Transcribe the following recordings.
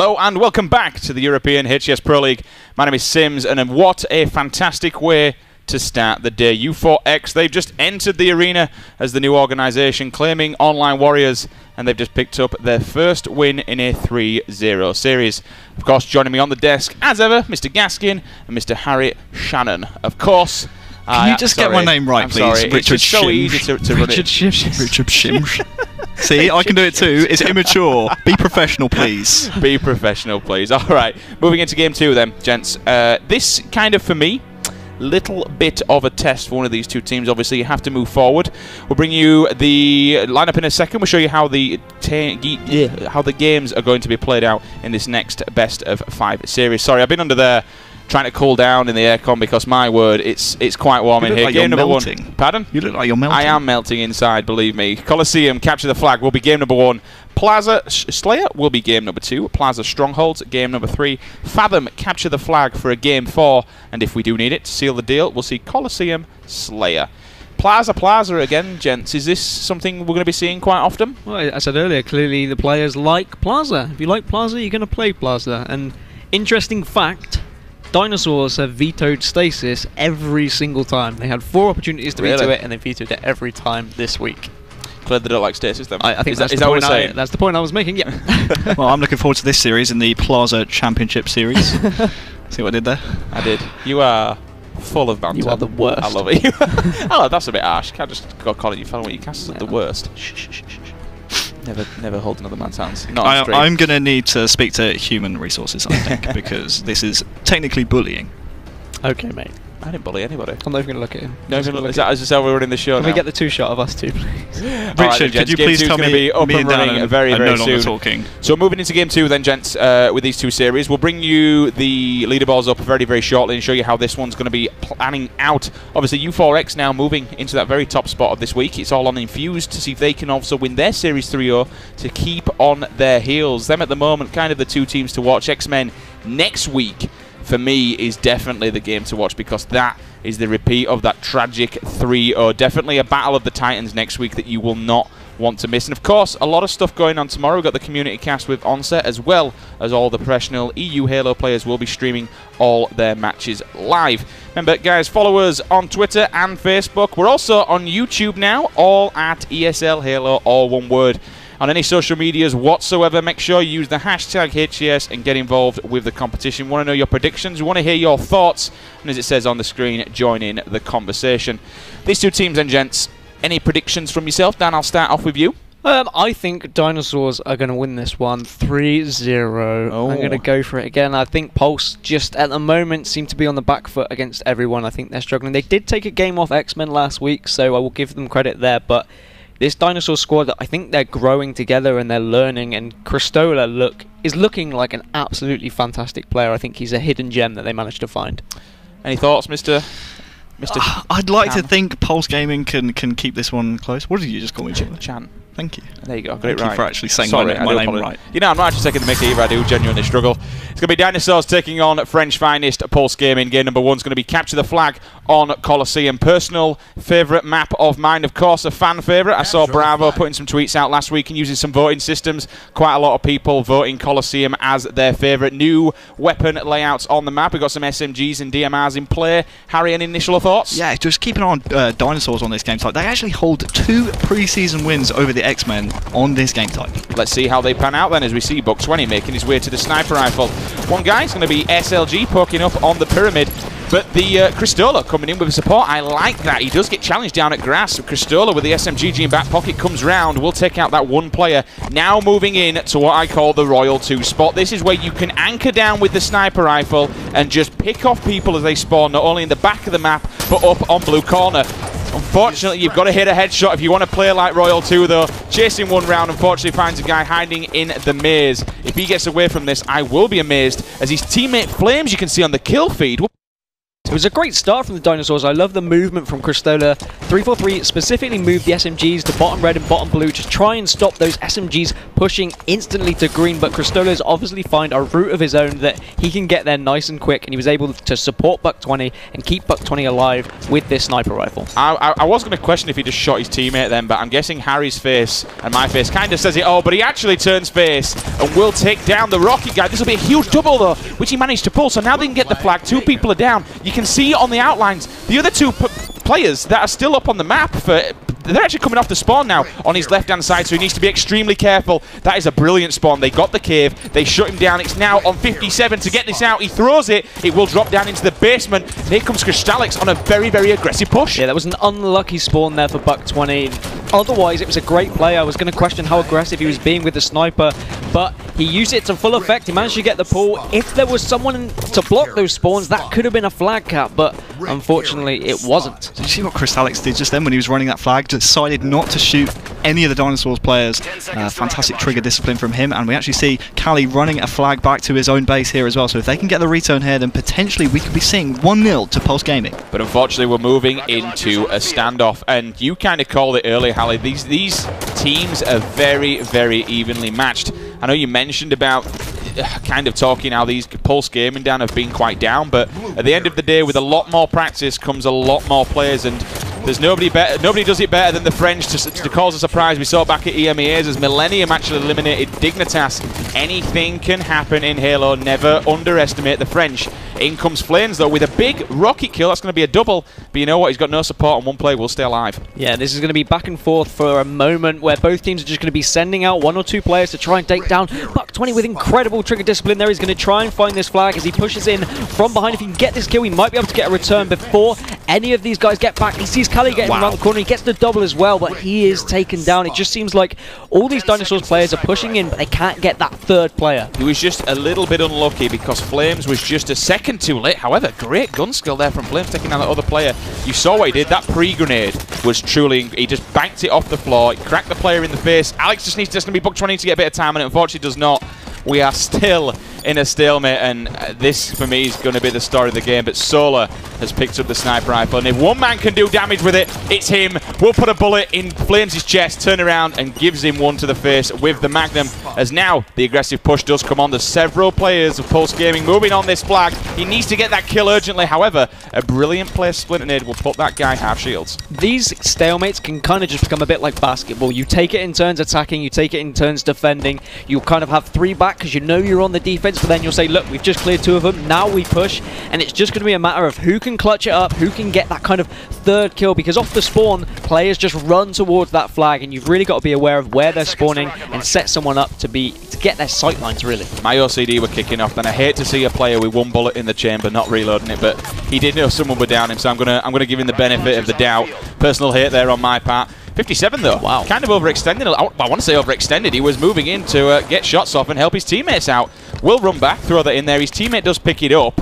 Hello and welcome back to the European HCS Pro League. My name is Sims, and what a fantastic way to start the day. U4X, they've just entered the arena as the new organisation, claiming Online Warriors, and they've just picked up their first win in a 3-0 series. Of course, joining me on the desk, as ever, Mr. Gaskin and Mr. Harry Shannon. Of course... Can you just get my name right, please? Richard Shimsh. So easy to run it. Richard Shimsh. See, I can do it too. It's immature. Be professional, please. Be professional, please. All right. Moving into game two then, gents. This kind of, for me, little bit of a test for one of these two teams. Obviously, you have to move forward. We'll bring you the lineup in a second. We'll show you how the games are going to be played out in this next best of five series. Sorry, I've been under there trying to cool down in the aircon because, my word, it's quite warm in here. Like game number melting. One. Pardon? You look like you're melting. I am melting inside, believe me. Coliseum, Capture the Flag will be game number one. Plaza Slayer will be game number two. Plaza Strongholds, game number three. Fathom, Capture the Flag for a game four. And if we do need it to seal the deal, we'll see Coliseum Slayer. Plaza again, gents. Is this something we're going to be seeing quite often? Well, as I said earlier, clearly the players like Plaza. If you like Plaza, you're going to play Plaza. And interesting fact... Dinosaurs have vetoed Stasis every single time. They had 4 opportunities to veto it, and they vetoed it every time this week. Glad they don't like Stasis, then. I think that's the point I was making, yeah. Well, I'm looking forward to this series in the Plaza Championship Series. See what I did there? I did. You are full of banter. You are the worst. I love it. Oh, that's a bit harsh. Can't just go calling you following what you cast as the worst. Never hold another man's hands. I'm going to need to speak to human resources, I think, because this is technically bullying. Okay, mate. I didn't bully anybody. I'm not even going to look at him. No, is that as we're running the show now? Can we get the 2-shot of us two, please? Richard, right, then, could you please tell me up and running very, very soon. No talking. So moving into game two then, gents, with these two series. We'll bring you the leaderboards up very, very shortly and show you how this one's going to be planning out. Obviously, U4X now moving into that very top spot of this week. It's all on Infused to see if they can also win their Series 3-0 to keep on their heels. Them at the moment, kind of the two teams to watch. X-Men next week, for me, is definitely the game to watch because that is the repeat of that tragic 3-0. Definitely a battle of the Titans next week that you will not want to miss. And of course, a lot of stuff going on tomorrow. We've got the community cast with Onset, as well as all the professional EU Halo players will be streaming all their matches live. Remember, guys, follow us on Twitter and Facebook. We're also on YouTube now, all at ESL Halo, all one word. On any social medias whatsoever, make sure you use the hashtag HCS and get involved with the competition. We want to know your predictions, we want to hear your thoughts, and as it says on the screen, join in the conversation. These two teams then, gents, any predictions from yourself? Dan, I'll start off with you. I think Dinosaurs are going to win this one 3-0. Oh. I'm going to go for it again. I think Pulse just at the moment seem to be on the back foot against everyone. I think they're struggling. They did take a game off X-Men last week, so I will give them credit there, but this Dinosaur squad, I think they're growing together and they're learning, and Cristola is looking like an absolutely fantastic player. I think he's a hidden gem that they managed to find. Any thoughts, Mr. I'd like to think Pulse Gaming can keep this one close. What did you just call me, Jim? Chan. Thank you. There you go. Got it right. Thank you for actually saying my name right. You know, I'm not actually taking the mickey either. I do genuinely struggle. It's going to be Dinosaurs taking on French Finest, Pulse Gaming. Game number one's going to be Capture the Flag on Coliseum. Personal favourite map of mine, of course, a fan favourite. I saw Bravo putting some tweets out last week and using some voting systems. Quite a lot of people voting Coliseum as their favourite. New weapon layouts on the map. We've got some SMGs and DMRs in play. Harry, any initial thoughts? Yeah, just keeping on Dinosaurs on this game type. They actually hold 2 pre-season wins over the X-Men on this game type. Let's see how they pan out then as we see Buck20 making his way to the sniper rifle. One guy's going to be SLG poking up on the pyramid, but the Cristola coming in with a support. I like that. He does get challenged down at grass. Cristola with the SMGG in back pocket comes round. We'll take out that one player. Now moving in to what I call the Royal 2 spot. This is where you can anchor down with the sniper rifle and just pick off people as they spawn, not only in the back of the map, but up on blue corner. Unfortunately, you've got to hit a headshot if you want to play like Royal 2, though. Chasing one round, unfortunately, finds a guy hiding in the maze. If he gets away from this, I will be amazed, as his teammate Flames, you can see on the kill feed, It was a great start from the Dinosaurs. I love the movement from Cristola. 343 specifically moved the SMGs to bottom red and bottom blue to try and stop those SMGs pushing instantly to green, but Cristola's obviously found a route of his own that he can get there nice and quick, and he was able to support Buck20 and keep Buck20 alive with this sniper rifle. I was going to question if he just shot his teammate then, but I'm guessing Harry's face and my face kind of says it all, but he actually turns face and will take down the rocket guy. This will be a huge double though, which he managed to pull, so now they can get the flag. Two people are down. You can see on the outlines the other two players that are still up on the map for... They're actually coming off the spawn now on his left-hand side, so he needs to be extremely careful. That is a brilliant spawn. They got the cave. They shut him down. It's now on 57 to get this out. He throws it. It will drop down into the basement. And here comes Crystalix on a very, very aggressive push. Yeah, that was an unlucky spawn there for Buck20. Otherwise, it was a great play. I was going to question how aggressive he was being with the sniper, but he used it to full effect. He managed to get the pull. If there was someone to block those spawns, that could have been a flag cap, but unfortunately, it wasn't. Did you see what Crystalix did just then when he was running that flag? Decided not to shoot any of the Dinosaurs players. Fantastic trigger discipline from him, and we actually see Kali running a flag back to his own base here as well, so if they can get the return here, then potentially we could be seeing 1-0 to Pulse Gaming. But unfortunately we're moving into a standoff, and you kind of called it earlier, Hallie. These teams are very, very evenly matched. I know you mentioned about kind of talking how these Pulse Gaming down have been quite down, but at the end of the day, with a lot more practice comes a lot more players, and there's nobody does it better than the French to cause a surprise. We saw back at EMEA's as Millennium actually eliminated Dignitas. Anything can happen in Halo. Never underestimate the French. In comes Flames, though, with a big rocket kill. That's going to be a double. But you know what? He's got no support, and one player will stay alive. Yeah, this is going to be back and forth for a moment where both teams are just going to be sending out one or two players to try and take down Buck20 with incredible trigger discipline there. He's going to try and find this flag as he pushes in from behind. If he can get this kill, he might be able to get a return before any of these guys get back. He sees Kali getting around the corner. He gets the double as well, but he is taken down. It just seems like all these Dinosaurs players are pushing in, but they can't get that third player. He was just a little bit unlucky because Flames was just a second too late. However, great gun skill there from Flames taking down that other player. You saw what he did. That pre-grenade was truly... He just banked it off the floor. He cracked the player in the face. Alex just needs to be Buck20 to get a bit of time, and it unfortunately does not. We are still in a stalemate, and this, for me, is going to be the story of the game. But Solar has picked up the sniper rifle, and if one man can do damage with it, it's him. We'll put a bullet in Flames' chest, turn around, and gives him one to the face with the Magnum, as now the aggressive push does come on. There's several players of Pulse Gaming moving on this flag. He needs to get that kill urgently. However, a brilliant play splinter nade will put that guy half shields. These stalemates can kind of just become a bit like basketball. You take it in turns attacking, you take it in turns defending. You'll kind of have three back because you know you're on the defense, but then you'll say, look, we've just cleared two of them, now we push, and it's just going to be a matter of who can clutch it up, who can get that kind of third kill, because off the spawn, players just run towards that flag, and you've really got to be aware of where they're spawning and set someone up to get their sight lines, really. My OCD were kicking off, and I hate to see a player with one bullet in the chamber not reloading it, but he did know someone were down him, so I'm gonna give him the benefit of the doubt. Personal hate there on my part. 57 though, wow. Kind of overextended. I want to say overextended. He was moving in to get shots off and help his teammates out. Will run back, throw that in there. His teammate does pick it up.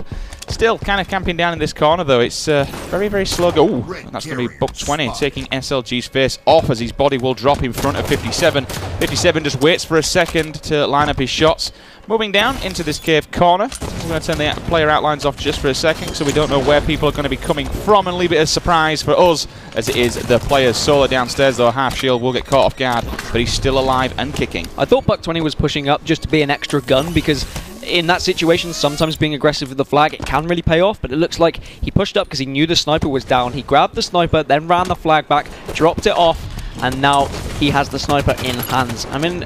Still kind of camping down in this corner though. It's very, very slow. Oh, that's going to be Buck20 taking SLG's face off as his body will drop in front of 57. 57 just waits for a second to line up his shots. Moving down into this cave corner. I'm going to turn the player outlines off just for a second so we don't know where people are going to be coming from and leave it as a surprise for us as it is the player's Solar downstairs though. Half shield will get caught off guard, but he's still alive and kicking. I thought Buck20 was pushing up just to be an extra gun because in that situation, sometimes being aggressive with the flag, it can really pay off, but it looks like he pushed up because he knew the sniper was down. He grabbed the sniper, then ran the flag back, dropped it off, and now he has the sniper in hands. I mean,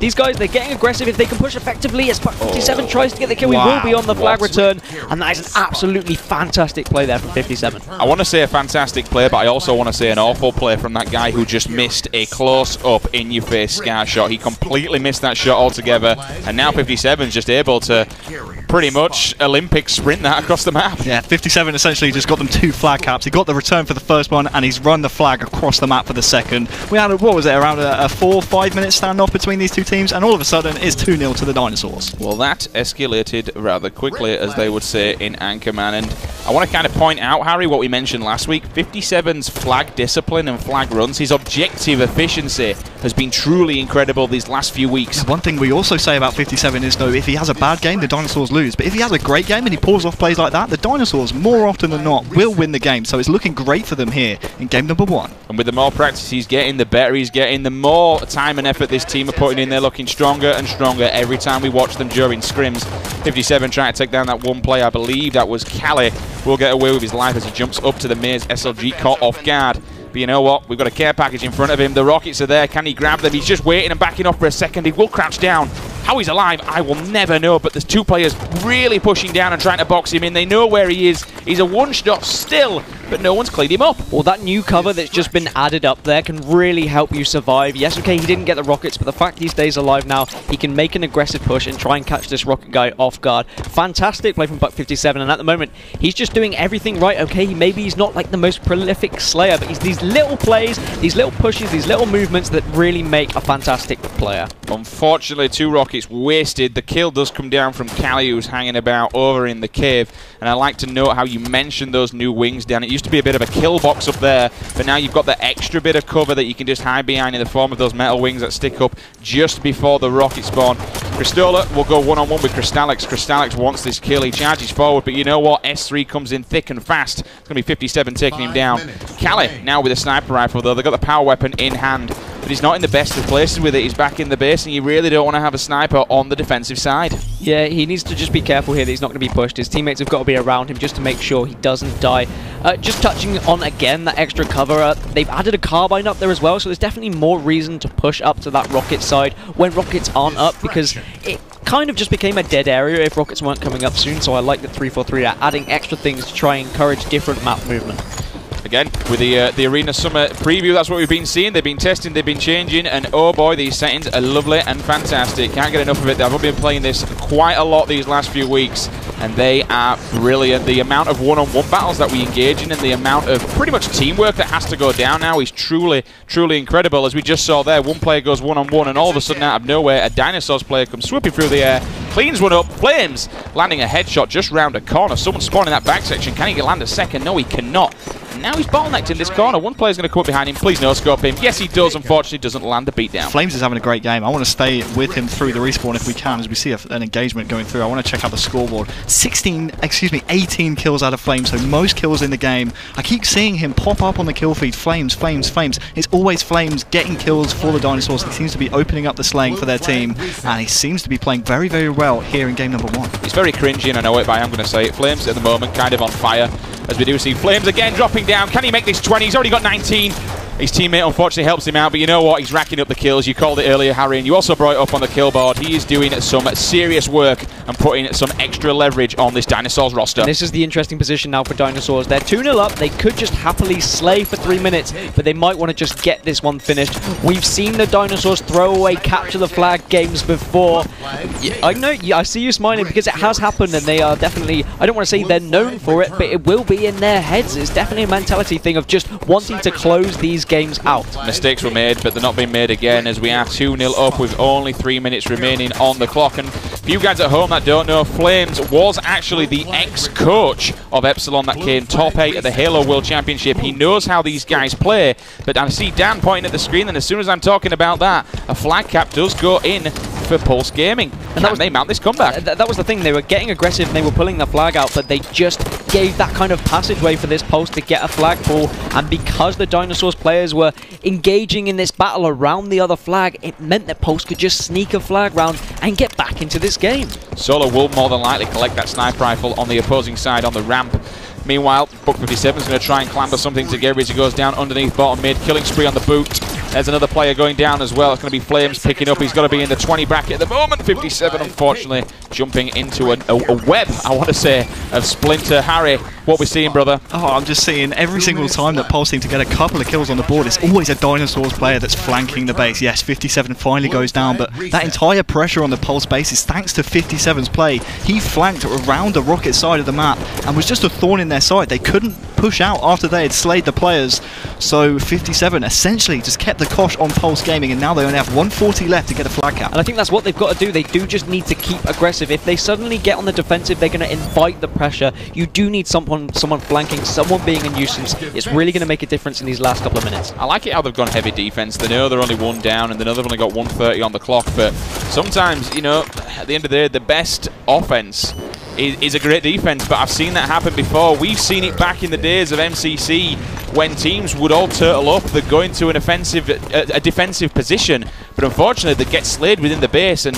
these guys, they're getting aggressive. If they can push effectively as Buck57 tries to get the kill, he will be on the flag return. And that is an absolutely fantastic play there from 57. I want to say a fantastic play, but I also want to say an awful play from that guy who just missed a close-up in-your-face scar shot. He completely missed that shot altogether. And now 57's just able to pretty much Olympic sprint that across the map. Yeah, 57 essentially just got them two flag caps. He got the return for the first one, and he's run the flag across the map for the second. We had, what was it, around a 4-5 minute standoff between these two teams. And all of a sudden, it's 2-0 to the Dinosaurs. Well, that escalated rather quickly, as they would say in Anchorman. And I want to kind of point out, Harry, what we mentioned last week. 57's flag discipline and flag runs, his objective efficiency has been truly incredible these last few weeks. One thing we also say about 57 is, though, if he has a bad game, the Dinosaurs lose. lose. But if he has a great game and he pulls off plays like that, the Dinosaurs, more often than not, will win the game. So it's looking great for them here in game number one. And with the more practice he's getting, the better he's getting. The more time and effort this team are putting in, they're looking stronger and stronger every time we watch them during scrims. 57 trying to take down that one play, I believe that was Kali, will get away with his life as he jumps up to the Maze. SLG caught off guard. But you know what? We've got a care package in front of him. The rockets are there. Can he grab them? He's just waiting and backing off for a second. He will crouch down. How he's alive, I will never know. But there's two players really pushing down and trying to box him in. They know where he is. He's a one-shot still, but no one's cleaned him up. Well, that new cover that's just been added up there can really help you survive. Yes, okay, he didn't get the rockets, but the fact he stays alive now, he can make an aggressive push and try and catch this rocket guy off guard. Fantastic play from Buck57, and at the moment, he's just doing everything right. Okay, maybe he's not like the most prolific slayer, but he's these little plays, these little pushes, these little movements that really make a fantastic player. Unfortunately, two rockets wasted. The kill does come down from Kali, who's hanging about over in the cave, and I like to note how you mentioned those new wings down. It used to be a bit of a kill box up there, but now you've got the extra bit of cover that you can just hide behind in the form of those metal wings that stick up just before the rocket spawn. Cristola will go one-on-one with Crystalix. Crystalix wants this kill. He charges forward, but you know what? S3 comes in thick and fast. It's going to be 57 taking him down. Kali now with a sniper rifle, though. They've got the power weapon in hand, but he's not in the best of places with it. He's back in the base, and you really don't want to have a sniper on the defensive side. Yeah, he needs to just be careful here that he's not going to be pushed. His teammates have got to be around him just to make sure he doesn't die. Just touching on, again, that extra cover. They've added a carbine up there as well, so there's definitely more reason to push up to that rocket side when rockets aren't up, because it kind of just became a dead area if rockets weren't coming up soon, so I like that 343 are adding extra things to try and encourage different map movement. Again, with the Arena Summer preview, that's what we've been seeing. They've been testing, they've been changing, and oh boy, these settings are lovely and fantastic. Can't get enough of it. They've been playing this quite a lot these last few weeks, and they are brilliant. The amount of one-on-one battles that we engage in and the amount of pretty much teamwork that has to go down now is truly, truly incredible. As we just saw there, one player goes one-on-one, and all of a sudden, out of nowhere, a Dinosaurs player comes swooping through the air, cleans one up. Flames landing a headshot just round a corner. Someone spawning that back section. Can he land a second? No, he cannot. Now he's bottlenecked in this corner. One player's going to come up behind him. Please no scope him. Yes, he does. Unfortunately, doesn't land the beatdown. Flames is having a great game. I want to stay with him through the respawn if we can, as we see an engagement going through. I want to check out the scoreboard. 18 kills out of Flames, so most kills in the game. I keep seeing him pop up on the kill feed. Flames, Flames, Flames. It's always Flames getting kills for the Dinosaurs. He seems to be opening up the slaying for their team, and he seems to be playing very, very well here in game number one. It's very cringy, and I know it, but I'm going to say it. Flames at the moment kind of on fire, as we do see Flames again dropping down. Can he make this 20? He's already got 19. His teammate unfortunately helps him out, but you know what? He's racking up the kills. You called it earlier, Harry, and you also brought it up on the kill board. He is doing some serious work and putting some extra leverage on this Dinosaurs roster. And this is the interesting position now for Dinosaurs. They're 2-0 up. They could just happily slay for 3 minutes, but they might want to just get this one finished. We've seen the Dinosaurs throw away capture the flag games before. I know, I see you smiling because it has happened, and they are definitely, I don't want to say they're known for it, but it will be in their heads. It's definitely a mentality thing of just wanting to close these games out. Mistakes were made, but they're not being made again, as we are 2-0 up with only 3 minutes remaining on the clock. And for you guys at home that don't know, Flames was actually the ex-coach of Epsilon that came top 8 at the Halo World Championship. He knows how these guys play, but I see Dan pointing at the screen, and as soon as I'm talking about that, a flag cap does go in for Pulse Gaming. And they mount this comeback. That was the thing. They were getting aggressive and they were pulling the flag out, but they just gave that kind of passageway for this Pulse to get a flag pull, and because the Dinosaurs players were engaging in this battle around the other flag, it meant that Pulse could just sneak a flag round and get back into this game. Solar will more than likely collect that sniper rifle on the opposing side on the ramp. Meanwhile, Buck57 is going to try and clamber something together as he goes down underneath bottom mid. Killing spree on the boot. There's another player going down as well. It's going to be Flames picking up. He's got to be in the 20 bracket at the moment. 57, unfortunately, jumping into a web, I want to say, of Splinter. Harry, what we're seeing, brother? Oh, I'm just seeing every single time that Pulse seem to get a couple of kills on the board, it's always a Dinosaurs player that's flanking the base. Yes, 57 finally goes down, but that entire pressure on the Pulse base is thanks to 57's play. He flanked around the rocket side of the map and was just a thorn in their side. They couldn't push out after they had slayed the players. So 57 essentially just kept the kosh on Pulse Gaming, and now they only have 140 left to get a flag cap. And I think that's what they've got to do. They do just need to keep aggressive. If they suddenly get on the defensive, they're going to invite the pressure. You do need someone flanking, someone being a nuisance. It's really going to make a difference in these last couple of minutes. I like it how they've gone heavy defense. They know they're only one down, and they know they've only got 130 on the clock, but sometimes, you know, at the end of the day, the best offense is a great defense, but I've seen that happen before. We've seen it back in the days of MCC when teams would all turtle up. They'd go into an offensive, a defensive position, but unfortunately they'd get slayed within the base and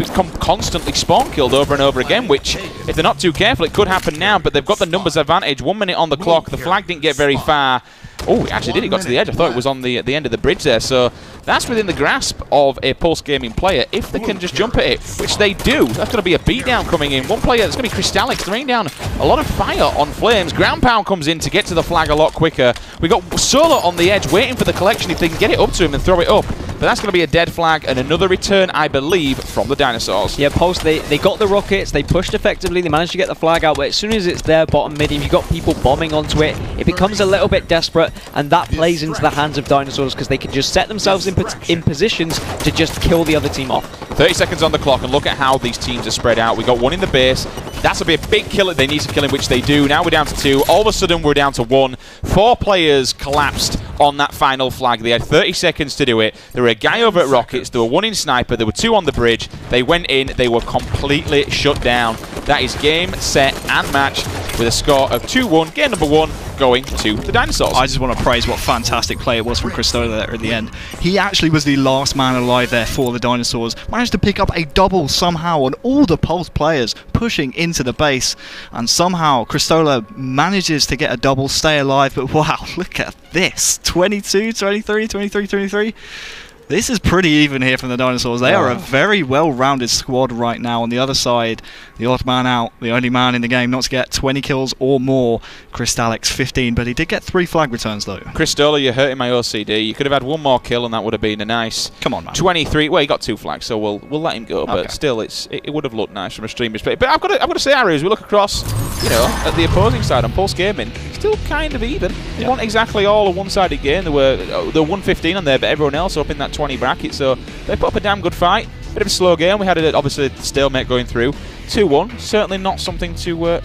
become constantly spawn killed over and over again, which, if they're not too careful, it could happen now. But they've got the numbers advantage, 1 minute on the clock. The flag didn't get very far. Oh, it actually did. It got to the edge. I thought it was on the end of the bridge there. So that's within the grasp of a Pulse Gaming player if they can just jump at it, which they do. That's going to be a beatdown coming in. One player, that's going to be Crystalix, throwing down a lot of fire on Flames. Ground pound comes in to get to the flag a lot quicker. We got Solar on the edge waiting for the collection if they can get it up to him and throw it up. But that's going to be a dead flag and another return, I believe, from the Dinosaurs. Yeah, Pulse, they got the rockets, they pushed effectively, they managed to get the flag out, but as soon as it's their bottom mid, if you've got people bombing onto it, it becomes a little bit desperate, and that plays into the hands of Dinosaurs because they can just set themselves in positions to just kill the other team off. 30 seconds on the clock, and look at how these teams are spread out. We got one in the base. That's going to be a big kill. They need to kill him, which they do. Now we're down to two. All of a sudden, we're down to one. Four players collapsed on that final flag. They had 30 seconds to do it. There were a guy over at Rockets. There were one in Sniper. There were two on the bridge. They went in. They were completely shut down. That is game, set, and match with a score of 2-1. Game number one going to the Dinosaurs. I just want to praise what fantastic play it was from Cristola there at the end. He actually was the last man alive there for the Dinosaurs. Managed to pick up a double somehow on all the Pulse players pushing into the base, and somehow Cristola manages to get a double, stay alive, but wow, look at this. 22, 23, 23, 23. This is pretty even here from the Dinosaurs. They are a very well-rounded squad right now. On the other side, the odd man out, the only man in the game not to get 20 kills or more. Crystalix 15, but he did get 3 flag returns though. Cristola, you're hurting my OCD. You could have had one more kill and that would have been a nice... Come on, man. 23. Well, he got 2 flags, so we'll let him go. Okay. But still, it would have looked nice from a stream perspective. But I've got to say, Ari, as we look across, you know, at the opposing side on Pulse Gaming, still kind of even. It wasn't exactly all a one-sided game. There were 115 on there, but everyone else up in that 20 bracket, so they put up a damn good fight. Bit of a slow game. We had a, obviously a stalemate going through. 2-1, certainly not something to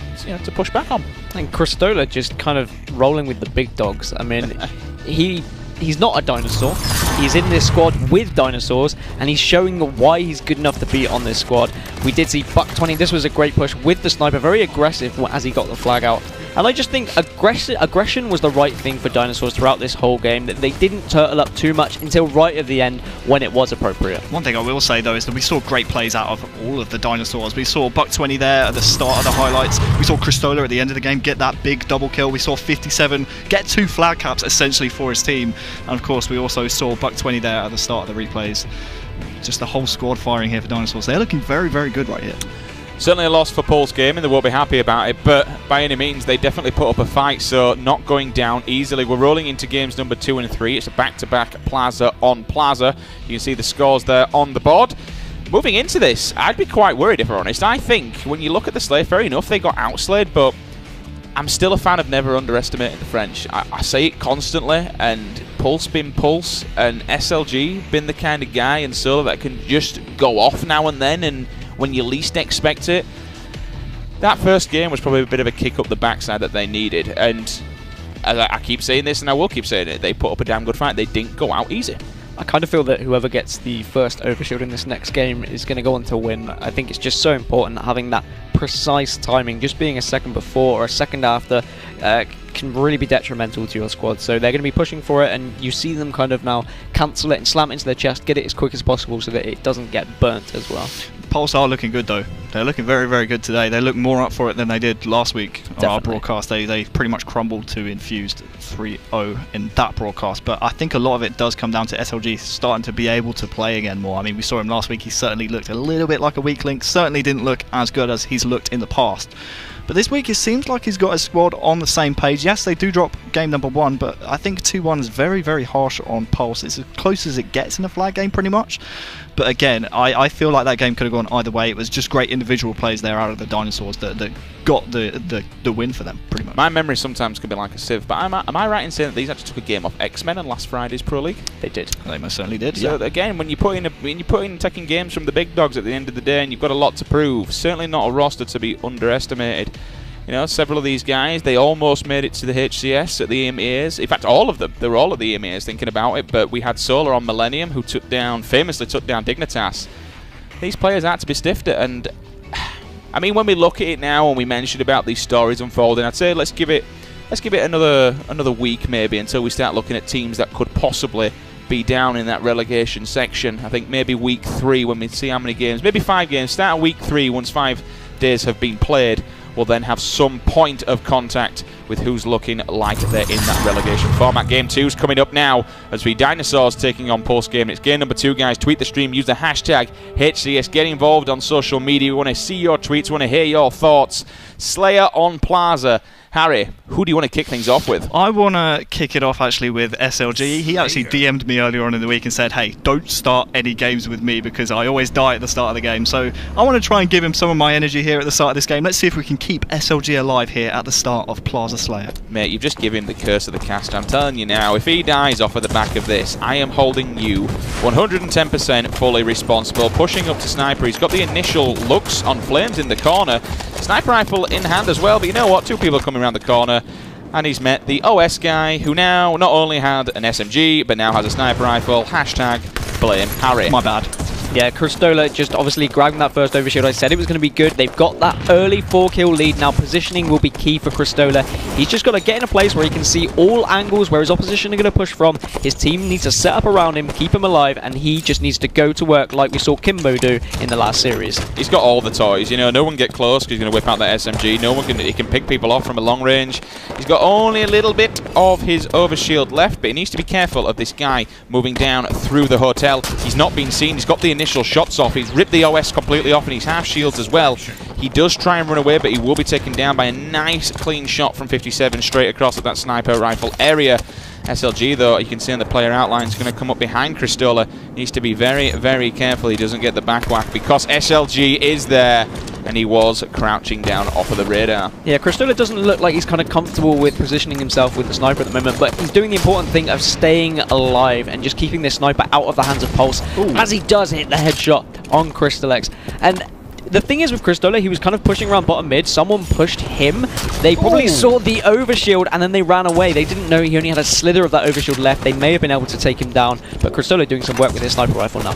push back on. And Cristola just kind of rolling with the big dogs. I mean, he's not a dinosaur. He's in this squad with Dinosaurs, and he's showing why he's good enough to be on this squad. We did see Buck20. This was a great push with the Sniper, very aggressive as he got the flag out. And I just think aggression was the right thing for Dinosaurs throughout this whole game, that they didn't turtle up too much until right at the end when it was appropriate. One thing I will say, though, is that we saw great plays out of all of the Dinosaurs. We saw Buck20 there at the start of the highlights. We saw Cristola at the end of the game get that big double kill. We saw 57 get 2 flag caps, essentially, for his team. And, of course, we also saw Buck20 there at the start of the replays. Just the whole squad firing here for Dinosaurs. They're looking very, very good right here. Certainly a loss for Pulse Gaming, they won't be happy about it, but by any means they definitely put up a fight, so not going down easily. We're rolling into games number 2 and 3. It's a back-to-back Plaza on Plaza. You can see the scores there on the board. Moving into this, I'd be quite worried if I'm honest. I think when you look at the slate, fair enough, they got outslayed, but I'm still a fan of never underestimating the French. I say it constantly, and Pulse been Pulse, and SLG been the kind of guy and Solar that can just go off now and then, and when you least expect it. That first game was probably a bit of a kick up the backside that they needed, and I keep saying this and I will keep saying it, they put up a damn good fight, they didn't go out easy. I kind of feel that whoever gets the first overshield in this next game is going to go on to win. I think it's just so important having that precise timing, just being a second before or a second after can really be detrimental to your squad, so they're going to be pushing for it, and you see them kind of now cancel it and slam it into their chest, get it as quick as possible so that it doesn't get burnt as well. Pulse are looking good though. They're looking very, very good today. They look more up for it than they did last week on our broadcast. They pretty much crumbled to Infused 3-0 in that broadcast, but I think a lot of it does come down to SLG starting to be able to play again more. I mean, we saw him last week. He certainly looked a little bit like a weak link, certainly didn't look as good as he's looked in the past. But this week it seems like he's got his squad on the same page. Yes, they do drop game number one, but I think 2-1 is very, very harsh on Pulse. It's as close as it gets in a flag game, pretty much. But again, I feel like that game could have gone either way. It was just great individual plays there out of the Dinosaurs that got the win for them, pretty much. My memory sometimes can be like a sieve, but am I right in saying that these actually took a game off X-Men and last Friday's Pro League? They did. They most certainly did. So yeah, again, when you put in taking games from the big dogs at the end of the day, and you've got a lot to prove. Certainly not a roster to be underestimated. You know, several of these guys, they almost made it to the HCS at the EMEAs. In fact, all of them. They were all at the EMEAs thinking about it. But we had Solar on Millennium, who famously took down Dignitas. These players had to be stiffed at, and I mean, when we look at it now and we mentioned about these stories unfolding, I'd say let's give it another week maybe until we start looking at teams that could possibly be down in that relegation section. I think maybe week 3 when we see how many games, maybe 5 games. Start at week 3 once 5 days have been played. Will then have some point of contact with who's looking like they're in that relegation format. Game 2's coming up now as we Dinosaurs taking on Pulse Gaming. It's game number 2, guys. Tweet the stream. Use the hashtag HCS. Get involved on social media. We want to see your tweets. We want to hear your thoughts. Slayer on Plaza. Harry, who do you want to kick things off with? I want to kick it off actually with SLG. He actually DM'd me earlier on in the week and said, hey, don't start any games with me because I always die at the start of the game. So I want to try and give him some of my energy here at the start of this game. Let's see if we can keep SLG alive here at the start of Plaza Slayer. Mate, you've just given him the curse of the cast. I'm telling you now, if he dies off of the back of this, I am holding you 110% fully responsible. Pushing up to Sniper. He's got the initial looks on Flames in the corner. Sniper rifle in hand as well, but you know what? 2 people are coming around the corner, and he's met the OS guy, who now not only had an SMG, but now has a sniper rifle. Hashtag blame Harry. My bad. Yeah, Cristola just obviously grabbing that first overshield. I said it was going to be good. They've got that early 4-kill lead. Now positioning will be key for Cristola. He's just got to get in a place where he can see all angles, where his opposition are going to push from. His team needs to set up around him, keep him alive, and he just needs to go to work like we saw Kimbo do in the last series. He's got all the toys. You know, no one get close because he's going to whip out that SMG. No one can. He can pick people off from a long range. He's got only a little bit of his overshield left, but he needs to be careful of this guy moving down through the hotel. He's not been seen. He's got the initial shots off. He's ripped the OS completely off, and he's half shields as well. He does try and run away, but he will be taken down by a nice clean shot from 57 straight across at that sniper rifle area. SLG, though, you can see on the player outline, is going to come up behind Cristola. Needs to be very, very careful he doesn't get the backwhack, because SLG is there, and he was crouching down off of the radar. Yeah, Cristola doesn't look like he's kind of comfortable with positioning himself with the sniper at the moment, but he's doing the important thing of staying alive and just keeping this sniper out of the hands of Pulse. Ooh. As he does hit the headshot on Crystalix. And the thing is with Cristola, he was kind of pushing around bottom mid. Someone pushed him. They probably saw the overshield and then they ran away. They didn't know he only had a slither of that overshield left. They may have been able to take him down, but Cristola doing some work with his sniper rifle now.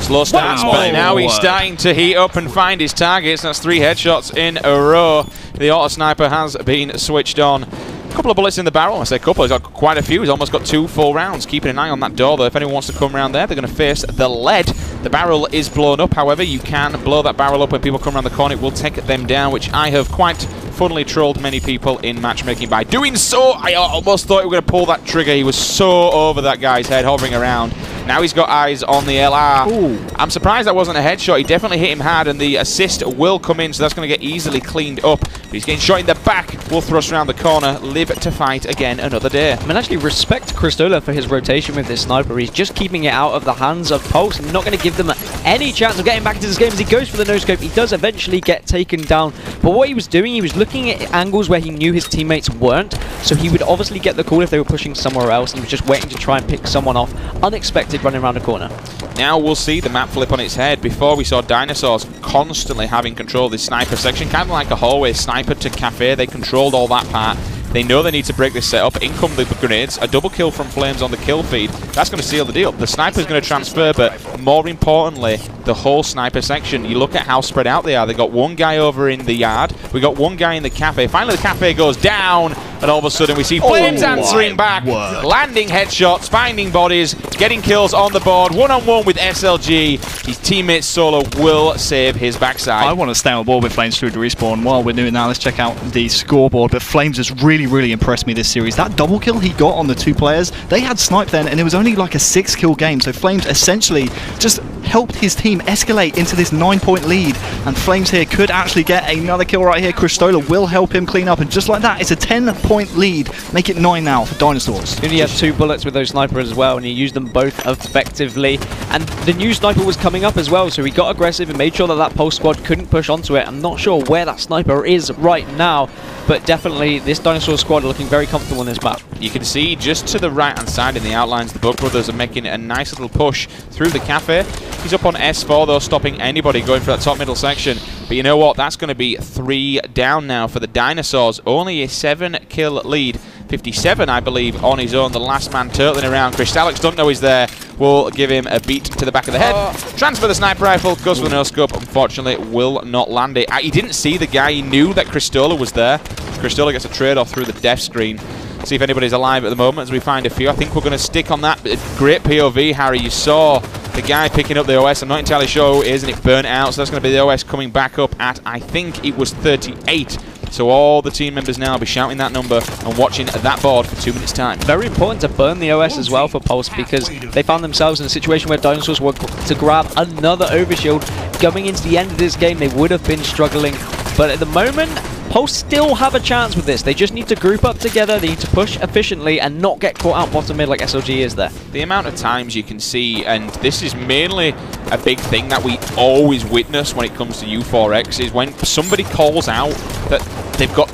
Slow starts, but now he's starting to heat up and find his targets. That's 3 headshots in a row. The auto sniper has been switched on. A couple of bullets in the barrel. I say couple, he's got quite a few. He's almost got 2 full rounds. Keeping an eye on that door, though. If anyone wants to come around there, they're going to face the lead. The barrel is blown up, however. You can blow that barrel up when people come around the corner. It will take them down, which I have quite funnily trolled many people in matchmaking by doing so. I almost thought we were going to pull that trigger. He was so over that guy's head, hovering around. Now he's got eyes on the LR. Ooh. I'm surprised that wasn't a headshot. He definitely hit him hard, and the assist will come in, so that's going to get easily cleaned up. But he's getting shot in the back. Will thrust around the corner. Live to fight again another day. I mean, actually respect Cristola for his rotation with this sniper. He's just keeping it out of the hands of Pulse. Not going to give them any chance of getting back into this game as he goes for the no-scope. He does eventually get taken down. But what he was doing, he was looking at angles where he knew his teammates weren't. So he would obviously get the call if they were pushing somewhere else. He was just waiting to try and pick someone off. Unexpected running around the corner. Now we'll see the map flip on its head. Before, we saw Dinosaurs constantly having control of this sniper section, kind of like a hallway sniper to cafe. They controlled all that part. They know they need to break this setup. In come the grenades. A double kill from Flames on the kill feed. That's going to seal the deal. The sniper's going to transfer, but more importantly, the whole sniper section. You look at how spread out they are. They got one guy over in the yard. We got one guy in the cafe. Finally, the cafe goes down, and all of a sudden we see Flames answering back. Word. Landing headshots, finding bodies, getting kills on the board. One-on-one with SLG. His teammate Solo will save his backside. I want to stay on board with Flames through the respawn. While we're doing that, let's check out the scoreboard. But Flames has really impressed me this series. That double kill he got on the 2 players, they had Snipe then, and it was only like a 6-kill game. So Flames essentially just helped his team escalate into this 9-point lead. And Flames here could actually get another kill right here. Cristola will help him clean up. And just like that, it's a 10-point 2-point lead. Make it 9 now for Dinosaurs. He had 2 bullets with those snipers as well, and he used them both effectively. And the new sniper was coming up as well, so he got aggressive and made sure that that Pulse squad couldn't push onto it. I'm not sure where that sniper is right now, but definitely this Dinosaur squad are looking very comfortable in this map. You can see just to the right-hand side in the outlines, the Buck brothers are making a nice little push through the cafe. He's up on S4 though, stopping anybody going for that top middle section. But you know what? That's going to be 3 down now for the Dinosaurs. Only a 7-kill lead. 57, I believe, on his own. The last man turtling around. Crystalix, don't know he's there. Will give him a beat to the back of the head. Transfer the sniper rifle. Goes for the no-scope. Unfortunately, will not land it. He didn't see the guy. He knew that Cristola was there. Cristola gets a trade-off through the death screen. See if anybody's alive at the moment as we find a few. I think we're going to stick on that. Great POV, Harry. You saw the guy picking up the OS. I'm not entirely sure who it is, and it burnt out. So that's going to be the OS coming back up at, I think it was 38. So all the team members now will be shouting that number and watching that board for 2 minutes' time. Very important to burn the OS as well for Pulse, because they found themselves in a situation where Dinosaurs were to grab another overshield. Going into the end of this game, they would have been struggling. But at the moment, Pulse still have a chance with this. They just need to group up together, they need to push efficiently and not get caught out bottom mid like SLG is there. The amount of times you can see, and this is mainly a big thing that we always witness when it comes to U4X, is when somebody calls out that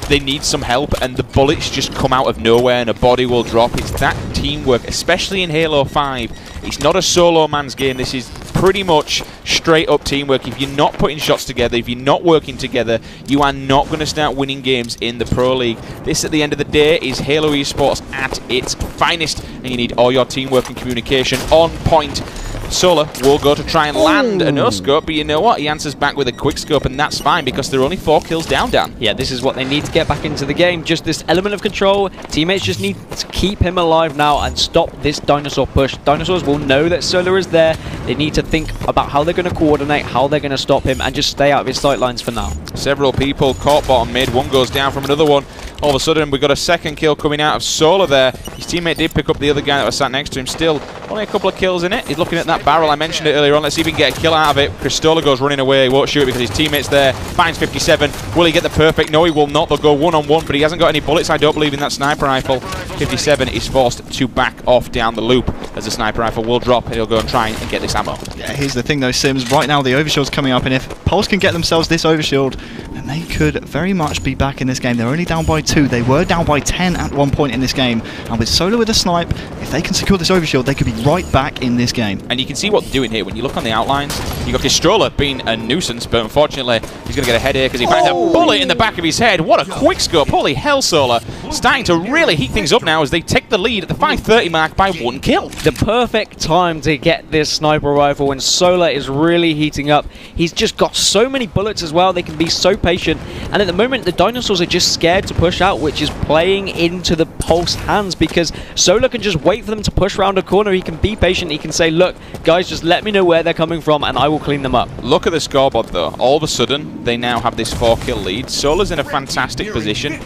they need some help and the bullets just come out of nowhere and a body will drop. It's that teamwork, especially in Halo 5. It's not a solo man's game. This is pretty much straight up teamwork. If you're not putting shots together, if you're not working together, you are not going to start winning games in the Pro League. This, at the end of the day, is Halo esports at its finest, and you need all your teamwork and communication on point. Solar will go to try and land a no-scope, but you know what? He answers back with a quick scope, and that's fine because they're only 4 kills down, Dan. Yeah, this is what they need to get back into the game. Just this element of control. Teammates just need to keep him alive now and stop this Dinosaur push. Dinosaurs will know that Solar is there. They need to think about how they're going to coordinate, how they're going to stop him, and just stay out of his sight lines for now. Several people caught bottom mid. One goes down from another one. All of a sudden, we've got a second kill coming out of Solar there. His teammate did pick up the other guy that was sat next to him. Still, only a couple of kills in it. He's looking at that barrel. I mentioned it earlier on. Let's see if he can get a kill out of it. Cristola goes running away. He won't shoot it because his teammate's there. Finds 57. Will he get the perfect? No, he will not. They'll go one-on-one, but he hasn't got any bullets, I don't believe, in that sniper rifle. 57 is forced to back off down the loop as the sniper rifle will drop, and he'll go and try and get this ammo. Yeah, here's the thing, though, Sims. Right now, the overshield's coming up, and if Pulse can get themselves this overshield, then they could very much be back in this game. They're only down by 2. They were down by 10 at one point in this game. And with Solar with a snipe, if they can secure this overshield, they could be right back in this game. And you can see what they're doing here. When you look on the outlines, you've got Cristola being a nuisance, but unfortunately, he's going to get a head here because he finds a bullet in the back of his head. What a quick scope. Holy hell, Solar. Starting to really heat things up now as they take the lead at the 5:30 mark by 1 kill. The perfect time to get this sniper rifle when Solar is really heating up. He's just got so many bullets as well. They can be so patient. And at the moment, the Dinosaurs are just scared to push out, which is playing into the Pulse hands, because Solar can just wait for them to push around a corner. He can be patient. He can say, look, guys, just let me know where they're coming from and I will clean them up. Look at the scoreboard, though. All of a sudden, they now have this 4-kill lead. Solar's in a fantastic position.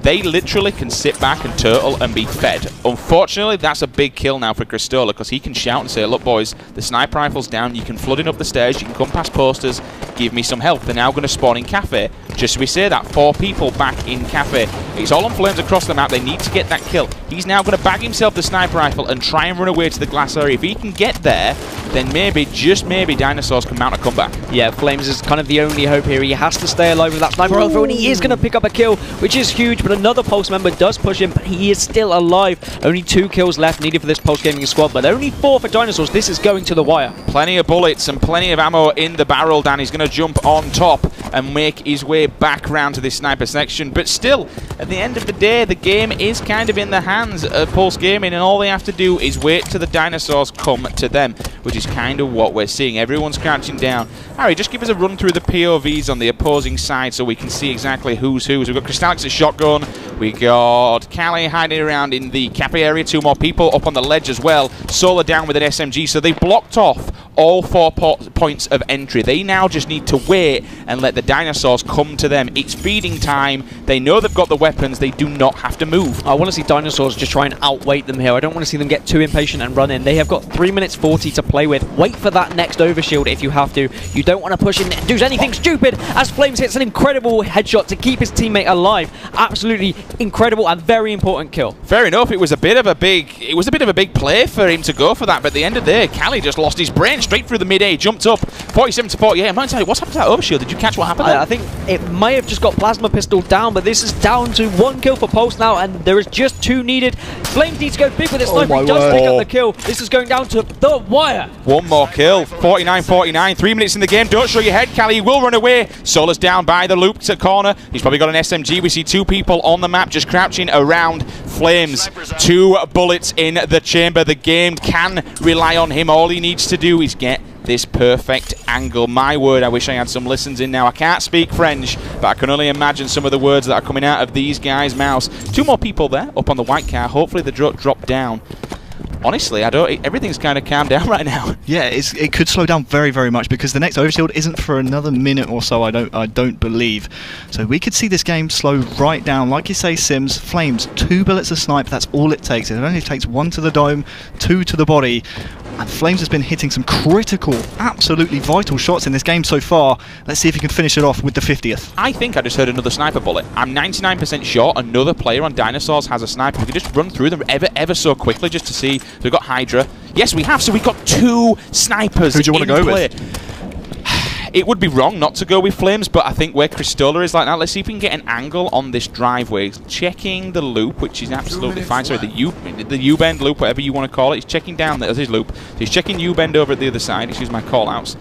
They literally can sit back and turtle and be fed. Unfortunately, that's a big kill now for Cristola, because he can shout and say, look, boys, the sniper rifle's down. You can flood in up the stairs. You can come past posters. Give me some help. They're now going to spawn in cafe. Just as we say that, 4 people back in cafe. It's all on Flames across the map. They need to get that kill. He's now going to bag himself the sniper rifle and try and run away to the glass area. If he can get there, then maybe, just maybe, Dinosaurs can mount a comeback. Yeah, Flames is kind of the only hope here. He has to stay alive with that sniper rifle, and he is going to pick up a kill, which is huge. But another Pulse member does push him, but he is still alive. Only 2 kills left needed for this Pulse Gaming squad, but only 4 for Dinosaurs. This is going to the wire. Plenty of bullets and plenty of ammo in the barrel. Dan is going to jump on top and make his way back round to this sniper section. But still, at the end of the day, the game is kind of in the hands of Pulse Gaming, and all they have to do is wait till the Dinosaurs come to them, which is kind of what we're seeing. Everyone's crouching down. Harry, just give us a run through the POVs on the opposing side so we can see exactly who's who. So we've got Crystalix's shotgun. We got Kali hiding around in the cafe area. 2 more people up on the ledge as well. Solar down with an SMG. So they blocked off all 4 points of entry. They now just need to wait and let the Dinosaurs come to them. It's feeding time. They know they've got the weapons. They do not have to move. I want to see Dinosaurs just try and outwait them here. I don't want to see them get too impatient and run in. They have got 3 minutes 40 to play with. Wait for that next overshield if you have to. You don't want to push in and do anything stupid as Flames hits an incredible headshot to keep his teammate alive. Absolutely incredible and very important kill. Fair enough. It was a bit of a big play for him to go for that, but at the end of the day, Kali just lost his brain straight through the mid-A, jumped up, 47 to 48. I'm not entirely, what's happened to that overshield? Did you catch what happened there? I think it may have just got Plasma Pistol down, but this is down to 1 kill for Pulse now, and there is just 2 needed. Flames need to go big with this sniper. He does pick up the kill. This is going down to the wire. 1 more kill. 49-49. 3 minutes in the game. Don't show your head, Kali. He will run away. Solar's down by the loop to corner. He's probably got an SMG. We see 2 people on the map just crouching around Flames. 2 bullets in the chamber. The game can rely on him. All he needs to do is get this perfect angle. My word, I wish I had some listens in now. I can't speak French, but I can only imagine some of the words that are coming out of these guys' mouths. 2 more people there up on the white car. Hopefully the drop down. Honestly, I don't. Everything's kind of calmed down right now. Yeah, it could slow down very, very much because the next overshield isn't for another minute or so. I don't believe. So we could see this game slow right down. Like you say, Sims, Flames, 2 bullets of snipe. That's all it takes. It only takes 1 to the dome, 2 to the body. And Flames has been hitting some critical, absolutely vital shots in this game so far. Let's see if he can finish it off with the 50th. I think I just heard another sniper bullet. I'm 99% sure another player on Dinosaurs has a sniper. We can just run through them ever so quickly just to see. So we've got Hydra. Yes, we have. So we've got 2 snipers. Who do you want to go with? It would be wrong not to go with Flames, but I think where Cristola is like now, let's see if we can get an angle on this driveway. He's checking the loop, which is absolutely fine. Sorry, the U-bend loop, whatever you want to call it. He's checking down there. That's his loop. So he's checking U-bend over at the other side. Excuse my call-outs.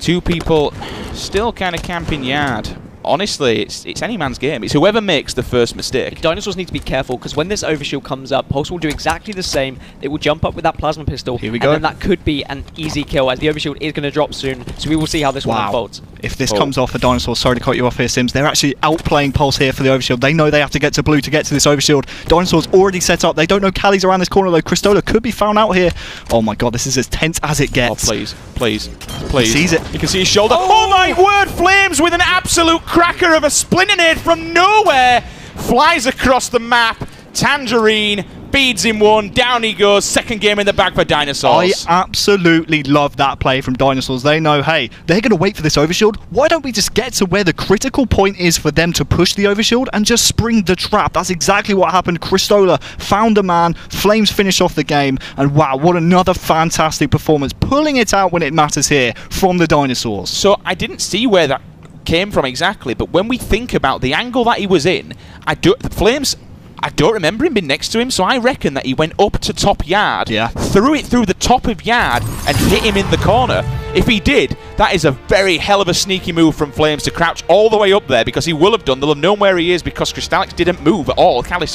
2 people still kind of camping yard. Honestly, it's any man's game. It's whoever makes the first mistake. Dinosaurs need to be careful because when this overshield comes up, Pulse will do exactly the same. They will jump up with that plasma pistol. Here we go. And then that could be an easy kill as the overshield is going to drop soon. So we will see how this one unfolds. If this comes off for Dinosaurs, sorry to cut you off here, Sims. They're actually outplaying Pulse here for the overshield. They know they have to get to blue to get to this overshield. Dinosaurs already set up. They don't know Cali's around this corner though. Cristola could be found out here. Oh my god, this is as tense as it gets. Oh please, please, please. He sees it. You can see his shoulder. Oh my word, Flames with an absolute cracker of a splintinade from nowhere, flies across the map. Tangerine beads him one, down he goes, 2nd game in the bag for Dinosaurs. I absolutely love that play from Dinosaurs. They know, hey, they're going to wait for this overshield. Why don't we just get to where the critical point is for them to push the overshield and just spring the trap? That's exactly what happened. Cristola found a man, Flames finish off the game, and wow, what another fantastic performance. Pulling it out when it matters here from the Dinosaurs. So I didn't see where that came from exactly, but when we think about the angle that he was in, I don't remember him being next to him, so I reckon that he went up to top yard, threw it through the top of yard, and hit him in the corner. If he did, that is a very hell of a sneaky move from Flames to crouch all the way up there, because he will have done, they'll have known where he is, because Crystalix didn't move at all, Kali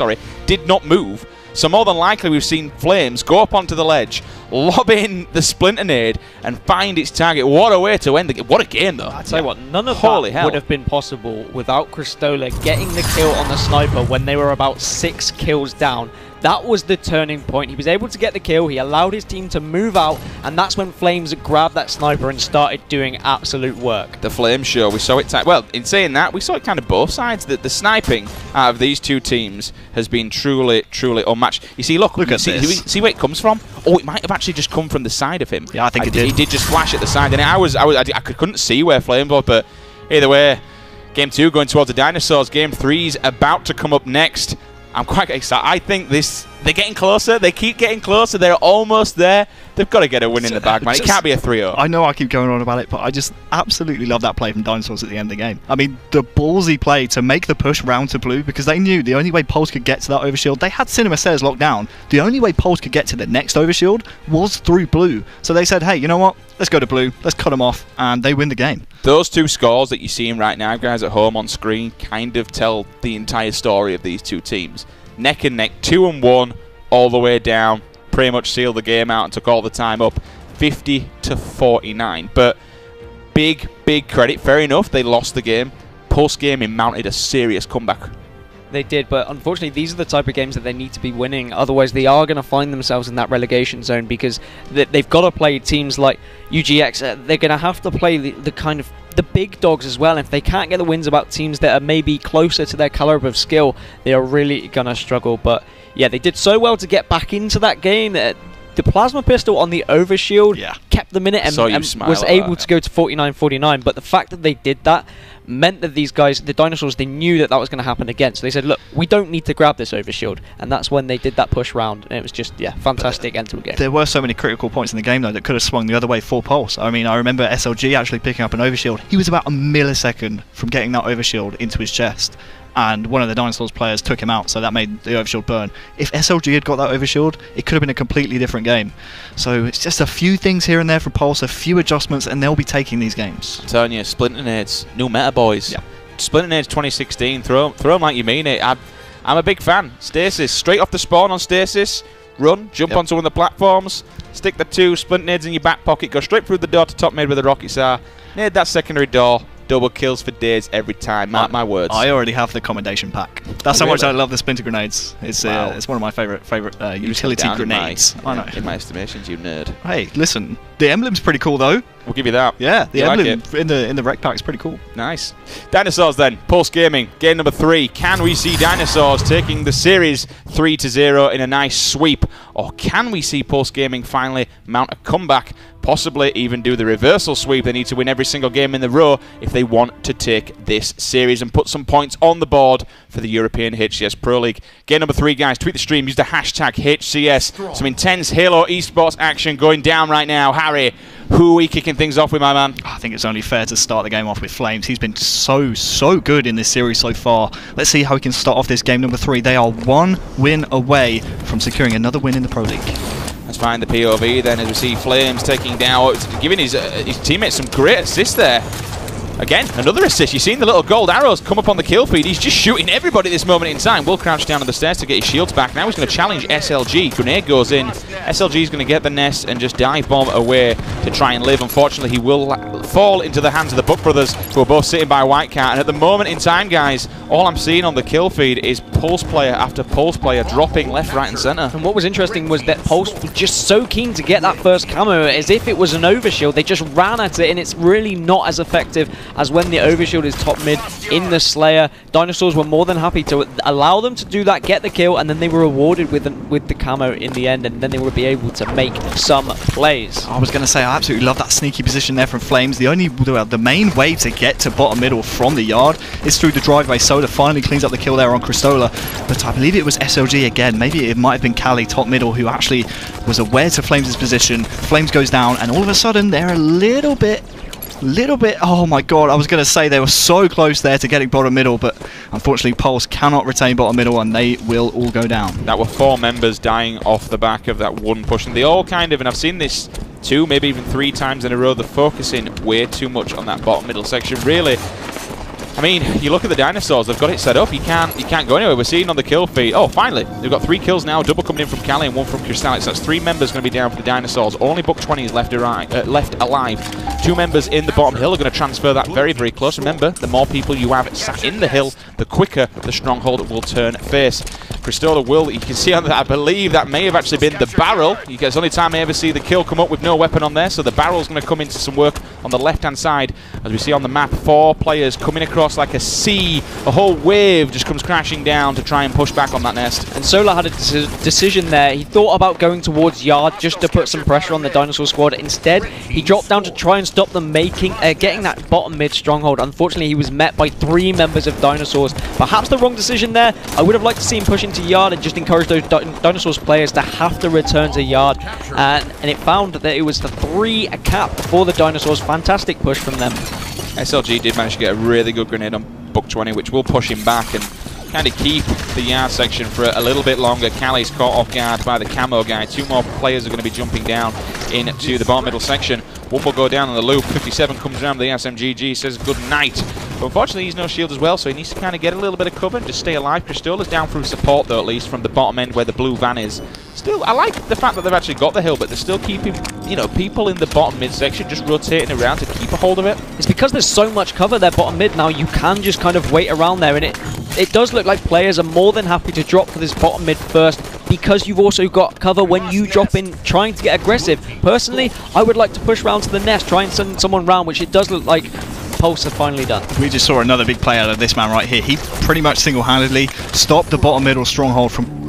did not move. So more than likely we've seen Flames go up onto the ledge, lob in the splintinade, and find its target. What a way to end the game. What a game, though. I tell you what, none of that would have been possible without Cristola getting the kill on the sniper when they were about 6 kills down. That was the turning point. He was able to get the kill, he allowed his team to move out, and that's when Flames grabbed that sniper and started doing absolute work. The Flame show, we saw it, well, in saying that, we saw it kind of both sides, that the sniping out of these 2 teams has been truly, truly unmatched. You see, look, see where it comes from? Oh, it might have actually just come from the side of him. Yeah, I think it did. He did just flash at the side, and I couldn't see where Flames was, but either way, Game 2 going towards the Dinosaurs, Game 3's about to come up next. I'm quite excited. I think they're getting closer. They keep getting closer. They're almost there. They've got to get a win in the bag, man. It can't be a 3-0. I know I keep going on about it, but I just absolutely love that play from Dinosaurs at the end of the game. I mean, the ballsy play to make the push round to blue, because they knew the only way Pulse could get to that overshield, they had Cinema Says locked down. The only way Pulse could get to the next overshield was through blue. So they said, hey, you know what? Let's go to blue. Let's cut them off, and they win the game. Those 2 scores that you're seeing right now, guys, at home on screen, kind of tell the entire story of these 2 teams. Neck and neck, 2 and 1, all the way down. Pretty much sealed the game out and took all the time up, 50 to 49. But big credit. Fair enough, they lost the game. Pulse Gaming mounted a serious comeback. They did, but unfortunately these are the type of games that they need to be winning, otherwise they are going to find themselves in that relegation zone, because they've got to play teams like UGX. They're going to have to play the kind of the big dogs as well. If they can't get the wins about teams that are maybe closer to their caliber of skill, they are really going to struggle. But yeah, they did so well to get back into that game. The plasma pistol on the overshield kept them in it and was able to go to 49-49, but the fact that they did that meant that these guys, the Dinosaurs, they knew that that was going to happen again, so they said, look, we don't need to grab this overshield, and that's when they did that push round, and it was just, yeah, fantastic end to the game. There were so many critical points in the game, though, that could have swung the other way for Pulse. I mean, I remember SLG actually picking up an overshield. He was about a millisecond from getting that overshield into his chest, and one of the Dinosaurs players took him out, so that made the overshield burn. If SLG had got that overshield, it could have been a completely different game. So it's just a few things here and there from Pulse, a few adjustments, and they'll be taking these games. I'm telling you, Splinter Nades, new meta boys. Yeah. Splinter Nades 2016, throw them like you mean it. I'm a big fan. Stasis, straight off the spawn on Stasis, run, jump onto one of the platforms, stick the two Splinter Nades in your back pocket, go straight through the door to top mid where the rockets are, nade that secondary door. Double kills for days every time, mark my words. I already have the commendation pack. That's how much I love the splinter grenades. It's it's one of my favourite utility grenades. In my estimations, you nerd. Hey, listen, the emblem's pretty cool though. We'll give you that. Yeah, the emblem like in the rec pack is pretty cool. Nice. Dinosaurs then, Pulse Gaming, game number 3. Can we see Dinosaurs taking the series 3-0 in a nice sweep? Or can we see Pulse Gaming finally mount a comeback? Possibly even do the reversal sweep. They need to win every single game in the row if they want to take this series and put some points on the board for the European HCS Pro League. Game number 3, guys. Tweet the stream. Use the hashtag HCS. Some intense Halo esports action going down right now. Harry, who are we kicking things off with, my man? I think it's only fair to start the game off with Flames. He's been so good in this series so far. Let's see how he can start off this game number 3. They are one win away from securing another win in the Pro League. Let's find the POV then as we see Flames taking down, giving his teammates some great assists there. Again, another assist. You've seen the little gold arrows come up on the kill feed. He's just shooting everybody at this moment in time. Will crouch down on the stairs to get his shields back. Now he's going to challenge SLG. Grenade goes in. SLG's going to get the nest and just dive bomb away to try and live. Unfortunately, he will fall into the hands of the Buck brothers, who are both sitting by White Cat. And at the moment in time, guys, all I'm seeing on the kill feed is Pulse player after Pulse player dropping left, right, and centre. And what was interesting was that Pulse was just so keen to get that first camo as if it was an overshield. They just ran at it, and it's really not as effective as when the overshield is top mid in the Slayer. Dinosaurs were more than happy to allow them to do that, get the kill, and then they were rewarded with the camo in the end, and then they would be able to make some plays. I was going to say, I absolutely love that sneaky position there from Flames. The main way to get to bottom middle from the yard is through the driveway. Solar finally cleans up the kill there on Cristola, but I believe it was SLG again. Maybe it might have been Kali, top middle, who actually was aware to Flames' position. Flames goes down, and all of a sudden, they're a little bit, oh my god, I was going to say they were so close there to getting bottom middle, but unfortunately Pulse cannot retain bottom middle and they will all go down. That were 4 members dying off the back of that one push, and they all kind of, and I've seen this 2, maybe even 3 times in a row, they're focusing way too much on that bottom middle section, really. I mean, you look at the Dinosaurs, they've got it set up, you can't go anywhere. We're seeing on the kill feed, oh finally, they've got 3 kills now, double coming in from Kali and 1 from Crystalix. That's 3 members going to be down for the Dinosaurs, only Buck20 is left alive. 2 members in the bottom hill are going to transfer that very close. Remember, the more people you have sat in the hill, the quicker the stronghold will turn face. Cristola will, you can see on that, I believe that may have actually been the barrel. It's the only time I ever see the kill come up with no weapon on there, so the barrel's going to come into some work on the left hand side. As we see on the map, 4 players coming across like a sea, a whole wave just comes crashing down to try and push back on that nest. And Solar had a decision there. He thought about going towards yard just to put some pressure on the Dinosaur squad. Instead, he dropped down to try and stop them getting that bottom mid stronghold. Unfortunately, he was met by 3 members of Dinosaurs. Perhaps the wrong decision there. I would have liked to see him push into yard and just encourage those Dinosaurs players to have to return to yard. And it found that it was the 3 cap for the Dinosaurs. Fantastic push from them. SLG did manage to get a really good grenade on Buck20, which will push him back and kind of keep the yard section for a little bit longer. Cali's caught off guard by the camo guy. 2 more players are going to be jumping down into the bottom middle section. One will go down on the loop. 57 comes around with the SMGG, says good night. But unfortunately, he's no shield as well, so he needs to kind of get a little bit of cover and just stay alive. Cristola's down through support, though, at least, from the bottom end where the blue van is. Still, I like the fact that they've actually got the hill, but they're still keeping, you know, people in the bottom mid section just rotating around to keep a hold of it. It's because there's so much cover there bottom mid now, you can just kind of wait around there, and it it does look like players are more than happy to drop for this bottom mid first, because you've also got cover when you drop in trying to get aggressive. Personally, I would like to push round to the nest, try and send someone round, which it does look like Pulse have finally done. We just saw another big play out of this man right here. He pretty much single-handedly stopped the bottom middle stronghold from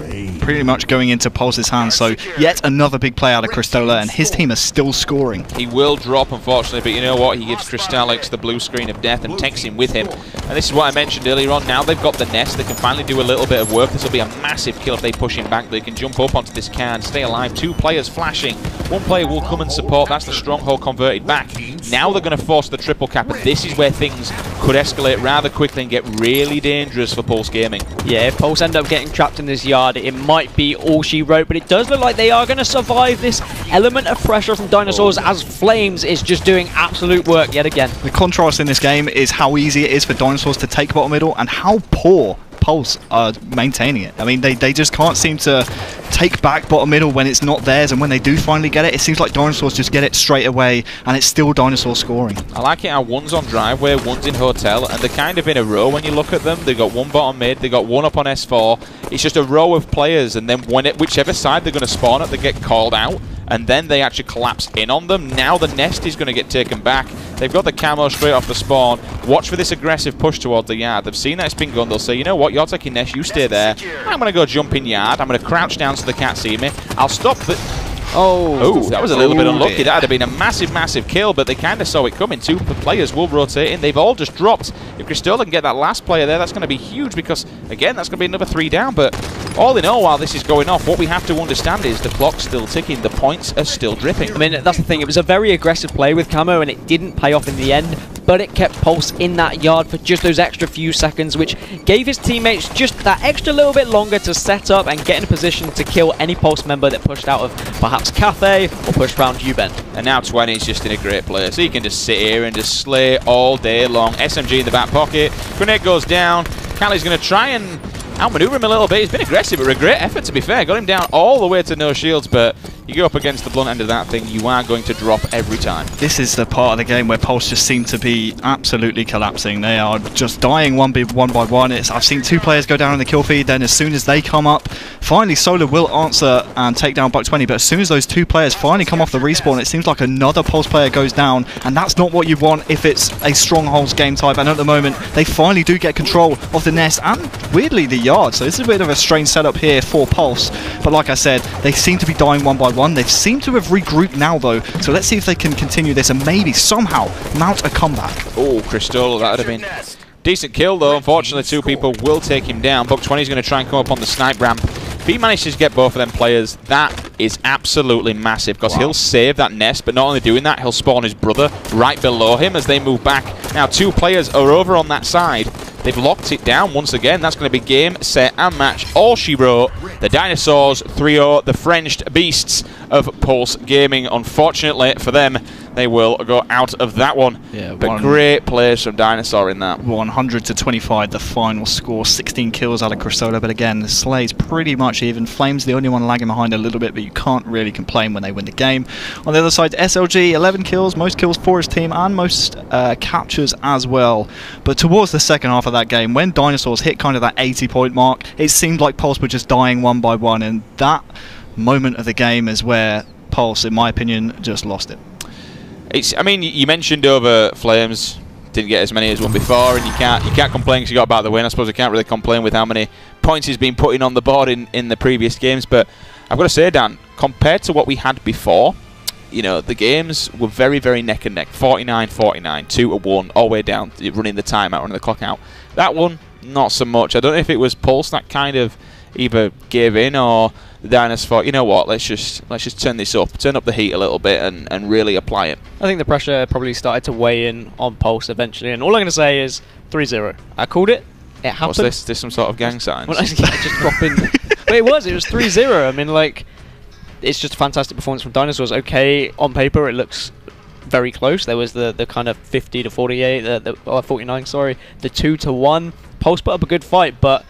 pretty much going into Pulse's hands, so yet another big play out of Cristola, and his team is still scoring. He will drop, unfortunately, but you know what? He gives Crystalix the blue screen of death and takes him with him. And this is what I mentioned earlier on. Now they've got the nest, they can finally do a little bit of work. This will be a massive kill if they push him back. They can jump up onto this car and stay alive. Two players flashing. One player will come and support. That's the stronghold converted back. Now they're going to force the triple cap, and this is where things could escalate rather quickly and get really dangerous for Pulse Gaming. Yeah, if Pulse end up getting trapped in this yard, it might be all she wrote, but it does look like they are going to survive this element of pressure from Dinosaurs, as Flames is just doing absolute work yet again. The contrast in this game is how easy it is for Dinosaurs to take bottom middle and how poor Pulse are maintaining it. I mean, they just can't seem to take back bottom middle when it's not theirs, and when they do finally get it, it seems like Dinosaurs just get it straight away, and it's still Dinosaurs scoring. I like it how one's on driveway, one's in hotel, and they're kind of in a row when you look at them. They've got one bottom mid, they've got one up on S4. It's just a row of players, and then when it, whichever side they're going to spawn at, they get called out, and then they actually collapse in on them. Now the nest is going to get taken back. They've got the camo straight off the spawn. Watch for this aggressive push towards the yard. They've seen that it's been gone. They'll say, you know what, you're taking nest, you stay there. I'm going to go jump in yard. I'm going to crouch down so they can't see me. I'll stop the... Oh, that was a little bit unlucky. That would have been a massive, massive kill, but they kind of saw it coming. Two players will rotate in. They've all just dropped. If Cristola can get that last player there, that's going to be huge, because, again, that's going to be another three down. But all in all, while this is going off, what we have to understand is the clock's still ticking. The points are still dripping. I mean, that's the thing. It was a very aggressive play with Camo, and it didn't pay off in the end, but it kept Pulse in that yard for just those extra few seconds, which gave his teammates just that extra little bit longer to set up and get in a position to kill any Pulse member that pushed out of perhaps Cathay or pushed round U-Bend. And now 20 is just in a great place. He can just sit here and just slay all day long. SMG in the back pocket. Grenade goes down. Cali's going to try and outmaneuver him a little bit. He's been aggressive, but a great effort, to be fair. Got him down all the way to no shields, but you go up against the blunt end of that thing, you are going to drop every time. This is the part of the game where Pulse just seem to be absolutely collapsing. They are just dying one by one. I've seen two players go down in the kill feed, then as soon as they come up, finally Solar will answer and take down Buck20, but as soon as those two players finally come off the respawn, it seems like another Pulse player goes down, and that's not what you want if it's a strongholds game type. And at the moment, they finally do get control of the nest and, weirdly, the yard, so this is a bit of a strange setup here for Pulse, but like I said, they seem to be dying one by one. They seem to have regrouped now, though, so let's see if they can continue this and maybe somehow mount a comeback. Oh, Cristola, that would have been decent kill, though. Unfortunately, two people will take him down. Buck20 is going to try and come up on the snipe ramp. If he manages to get both of them players, that is absolutely massive, because he'll save that nest, but not only doing that, he'll spawn his brother right below him as they move back. Now, two players are over on that side. They've locked it down once again. That's going to be game, set, and match. All she wrote, the Dinosaurs 3-0, the Frenched beasts of Pulse Gaming. Unfortunately for them, they will go out of that one. Yeah, but great plays from Dinosaur in that. 100-25, the final score. 16 kills out of Cristola, but again, the slay's pretty much even. Flames the only one lagging behind a little bit, but you can't really complain when they win the game. On the other side, SLG, 11 kills, most kills for his team, and most captures as well. But towards the second half of that game, when Dinosaurs hit kind of that 80-point mark, it seemed like Pulse were just dying one by one, and that moment of the game is where Pulse, in my opinion, just lost it. I mean, you mentioned over Flames didn't get as many as one before, and you can't complain because you got about the win. I suppose I can't really complain with how many points he's been putting on the board in the previous games, but I've got to say, Dan, compared to what we had before, you know, the games were very, very neck and neck. 49-49, 2-1, all the way down, running the timeout, running the clock out. That one, not so much. I don't know if it was Pulse that kind of either gave in, or the Dinos thought, you know what, let's just turn this up, turn up the heat a little bit and really apply it. I think the pressure probably started to weigh in on Pulse eventually, and all I'm going to say is 3-0. I called it. It happened. What's this? This some sort of gang signs? Well, just dropping. But it was 3-0. I mean, like, it's just a fantastic performance from Dinosaurs. Okay, on paper it looks very close. There was the kind of 50 to 48, the 49, sorry, the 2-1. Pulse put up a good fight, but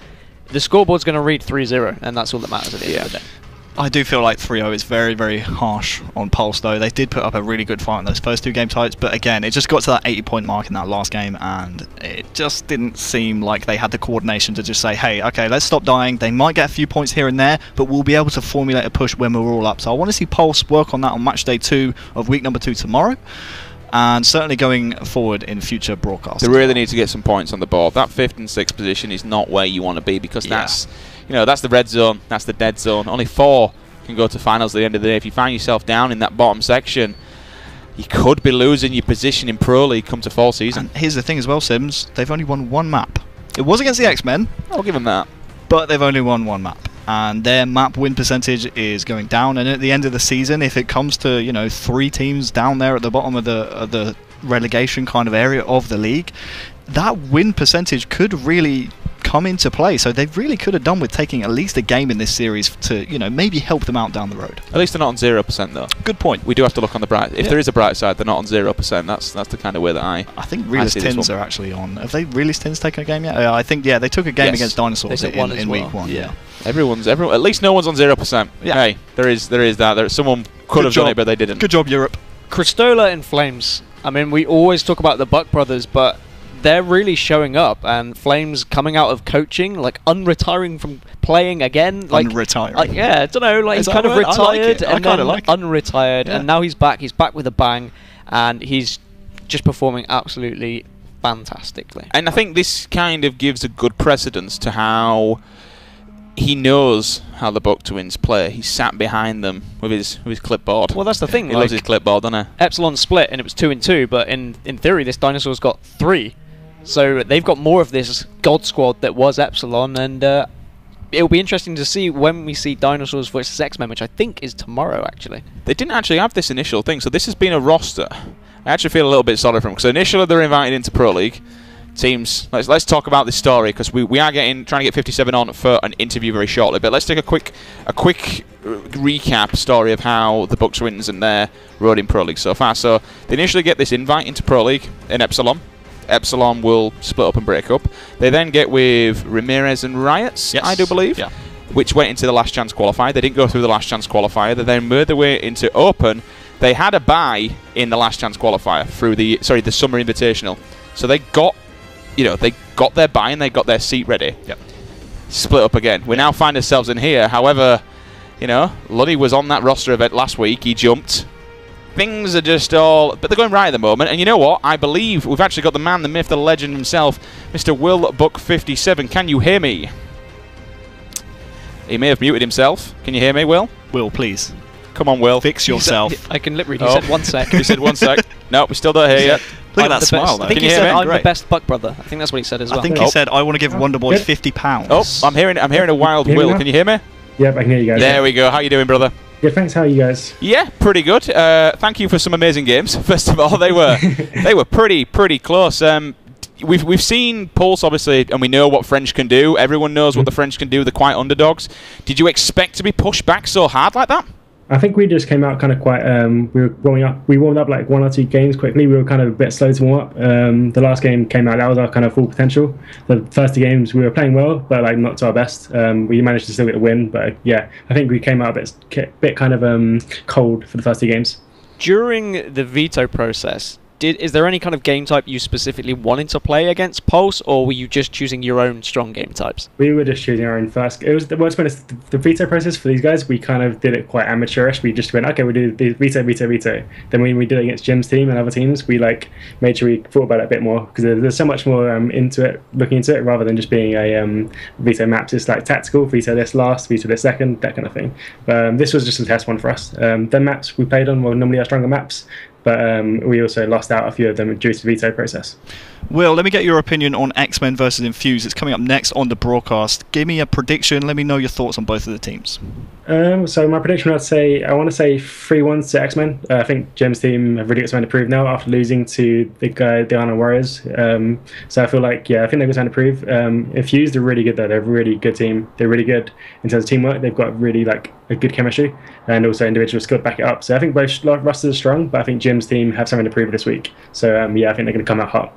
the scoreboard's going to read 3-0, and that's all that matters at the end of the day. I do feel like 3-0 is very, very harsh on Pulse, though. They did put up a really good fight in those first two game types, but again, it just got to that 80-point mark in that last game, and it just didn't seem like they had the coordination to just say, hey, okay, let's stop dying. They might get a few points here and there, but we'll be able to formulate a push when we're all up. So I want to see Pulse work on that on match day 2 of week number 2 tomorrow, and certainly going forward in future broadcasts. They really need to get some points on the board. That 5th and 6th position is not where you want to be, because that's, you know, that's the red zone, that's the dead zone. Only 4 can go to finals at the end of the day. If you find yourself down in that bottom section, you could be losing your position in Pro League come to fall season. And here's the thing as well, Sims, they've only won one map. It was against the X-Men. I'll give them that. But they've only won one map. And their map win percentage is going down, and at the end of the season, if it comes to, you know, 3 teams down there at the bottom of the relegation kind of area of the league, that win percentage could really come into play. So they really could have done with taking at least a game in this series to, you know, maybe help them out down the road. At least they're not on 0% though. Good point. We do have to look on the bright. If there is a bright side, they're not on 0%. That's the kind of way that I think Realist Tins are actually on. Have they Realist Tins taken a game yet? I think they took a game against Dinosaurs in week 1. Yeah. Everyone. At least no one's on 0%. Yeah. Hey, there is that. Someone could have done it, but they didn't. Good job, Europe. Cristola and Flames. I mean, we always talk about the Buck brothers, but they're really showing up, and Flames coming out of coaching, like unretiring from playing again. Like, unretiring. Yeah, I don't know, like he's kind of retired and then unretired, and now he's back with a bang, and he's just performing absolutely fantastically. And I think this kind of gives a good precedence to how he knows how the Buck20 play. He sat behind them with his clipboard. Well, that's the thing. He loves his clipboard, doesn't he? Epsilon split, and it was 2 and 2, but in theory, this Dinosaur's got 3. So they've got more of this God squad that was Epsilon, and it'll be interesting to see when we see Dinosaurs versus X-Men, which I think is tomorrow, actually. They didn't actually have this initial thing, so this has been a roster. I actually feel a little bit sorry for them, because initially they're invited into Pro League. Teams, let's talk about this story, because we are trying to get 57 on for an interview very shortly, but let's take a quick recap story of how the Buck20 and their road in Pro League so far. So they initially get this invite into Pro League in Epsilon. Epsilon will split up and break up. They then get with Ramirez and Riots, I do believe, which went into the last chance qualifier. They didn't go through the last chance qualifier. They then made their way into Open. They had a bye in the last chance qualifier through the Summer Invitational. So they got, you know, they got their bye and they got their seat ready. Split up again. We now find ourselves in here. However, you know, Lunny was on that roster event last week. He jumped. Things are just all... But they're going right at the moment. And you know what? I believe we've actually got the man, the myth, the legend himself, Mr. Will Buck57. Can you hear me? He may have muted himself. Can you hear me, Will? Will, please. Come on, Will. Fix yourself. I can lip read. He said 1 sec. He said 1 sec. No, we still don't hear you. Look at that smile, though. I think he said, I'm the best Buck brother. I think that's what he said as well. I think he said, I want to give Wonderboy £50. Oh, I'm hearing a wild Will. Can you hear me? Yep, I can hear you guys. There we go. How you doing, brother? Yeah, thanks. How are you guys? Yeah, pretty good. Thank you for some amazing games. First of all, they were pretty close. We've seen Pulse, obviously, and we know what French can do. Everyone knows what the French can do. They're quite underdogs. Did you expect to be pushed back so hard like that? I think we just came out kind of quite. We were warming up. We warmed up like 1 or 2 games quickly. We were kind of a bit slow to warm up. The last game came out. That was our kind of full potential. The first 2 games we were playing well, but like not to our best. We managed to still get a win, but yeah, I think we came out a bit kind of cold for the first 2 games. During the veto process, is there any kind of game type you specifically wanted to play against Pulse, or were you just choosing your own strong game types? We were just choosing our own first. It was the veto process for these guys. We kind of did it quite amateurish. We just went, okay, we do the veto. Then when we did it against Jim's team and other teams, we like made sure we thought about it a bit more, because there's so much more into it, looking into it, rather than just being a veto maps. It's like tactical veto this last, veto this second, that kind of thing. This was just a test one for us. The maps we played on were normally our stronger maps, but we also lost out a few of them due to the veto process. Will, let me get your opinion on X-Men versus Infused. It's coming up next on the broadcast. Give me a prediction. Let me know your thoughts on both of the teams. So my prediction, I want to say 3-1 to X-Men. I think Jim's team have really got something to prove now after losing to the Arno Warriors. So I feel like, yeah, I think they've got something to prove. Infused are really good though. They're a really good team. They're really good in terms of teamwork. They've got really like a good chemistry, and also individual skill to back it up. So I think both rosters are strong, but I think Jim's team have something to prove this week. So yeah, I think they're going to come out hot.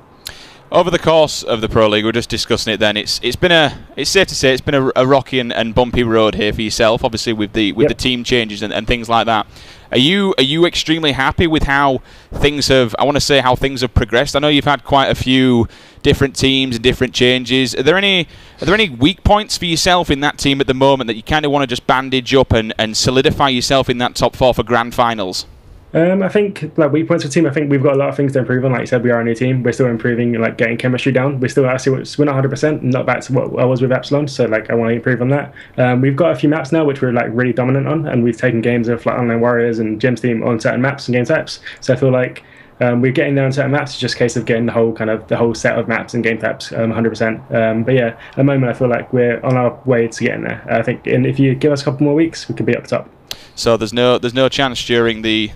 over the course of the Pro League, we were just discussing it then, it's safe to say it's been a rocky and bumpy road here for yourself, obviously with the the team changes and things like that. Are you extremely happy with how things have, I want to say, how things have progressed? I know you've had quite a few different teams and different changes. Are there any weak points for yourself in that team at the moment that you kind of want to just bandage up and solidify yourself in that top four for grand finals? I think, like, weak points for the team, I think we've got a lot of things to improve on. Like you said, we are a new team. We're still improving, like, getting chemistry down. We're still, actually, we're not 100%, not back to what I was with Epsilon, so, like, I want to improve on that. We've got a few maps now which we're, like, really dominant on, and we've taken games of, like, Online Warriors and Gems Team on certain maps and game types. So I feel like we're getting there on certain maps. It's just a case of getting the whole kind of set of maps and game types 100%. But yeah, at the moment I feel like we're on our way to getting there. I think, and if you give us a couple more weeks, we could be up the top. So there's no chance during the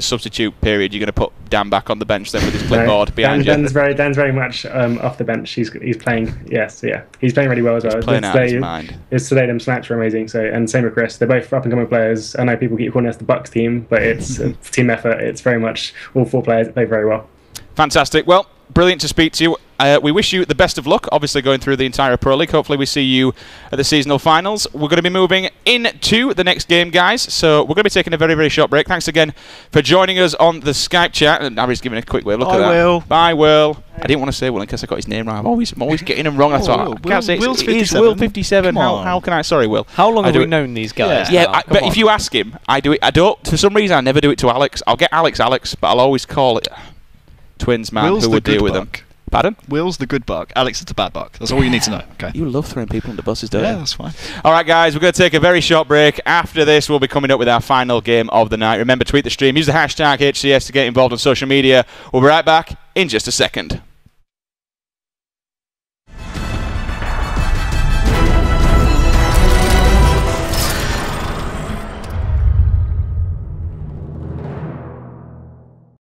substitute period you're going to put Dan back on the bench then with his clipboard behind you. Dan's very much off the bench. He's playing. Yes, yeah, he's playing really well as well. He's playing out of his mind. Today them snaps were amazing. So, and same with Chris. They're both up and coming players. I know people keep calling us the Bucks team, but it's a team effort. It's very much all four players that play very well. Fantastic. Well, brilliant to speak to you. We wish you the best of luck, obviously, going through the entire Pro League. Hopefully we see you at the seasonal finals. We're going to be moving into the next game, guys, so we're going to be taking a very, very short break. Thanks again for joining us on the Skype chat. And Harry's giving a quick wave. Look at that. Bye, Will. Bye, Will. I didn't want to say Will in case I got his name wrong. I'm always getting him wrong. I thought, I can't say it's Will 57. How can I? Sorry, Will. How long have we known these guys? Yeah, but if you ask him, I do it. I don't. For some reason, I never do it to Alex. I'll get Alex, but I'll always call it Twins, man. Will's who would deal with them? Pardon? Will's the good buck. Alex is the bad buck. That's all you need to know. Okay. You love throwing people into buses, don't you? Yeah, that's fine. All right, guys, we're going to take a very short break. After this, we'll be coming up with our final game of the night. Remember, tweet the stream. Use the hashtag HCS to get involved on social media. We'll be right back in just a second.